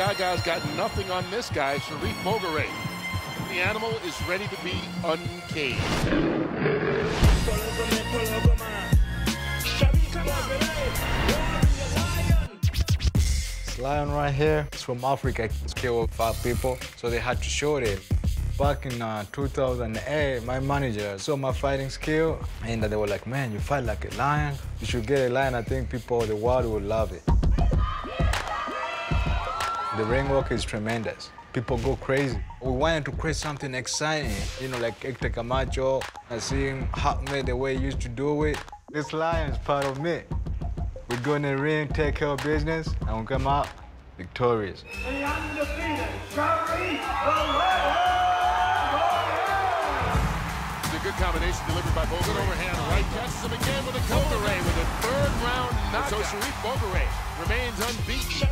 Gaga's got nothing on this guy, Sharif Bogere. The animal is ready to be uncaged. This lion right here is from Africa. It's killed 5 people, so they had to shoot it. Back in 2008, my manager saw my fighting skill, and they were like, man, you fight like a lion. You should get a lion. I think people, the world will love it. The ring work is tremendous. People go crazy. We wanted to create something exciting, you know, like Hector Camacho. I see him hotmade the way he used to do it. This lion is part of me. We go in the ring, take care of business, and we come out victorious. Good combination delivered by Bogere. Overhand right catches him again with a Bogere with a third-round knockout. So Sharif Bogere remains unbeaten.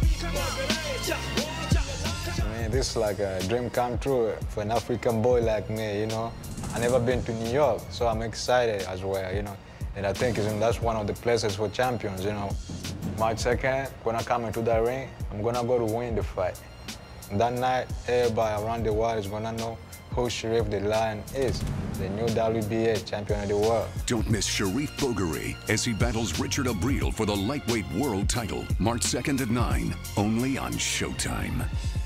I mean, this is like a dream come true for an African boy like me, you know. I've never been to New York, so I'm excited as well, you know. And I think that's one of the places for champions, you know. March 2nd, when I come into that ring, I'm going to go to win the fight. And that night, everybody around the world is going to know who Sharif the Lion is, the new WBA champion of the world. Don't miss Sharif Bogere as he battles Richard Abril for the lightweight world title, March 2nd at 9, only on Showtime.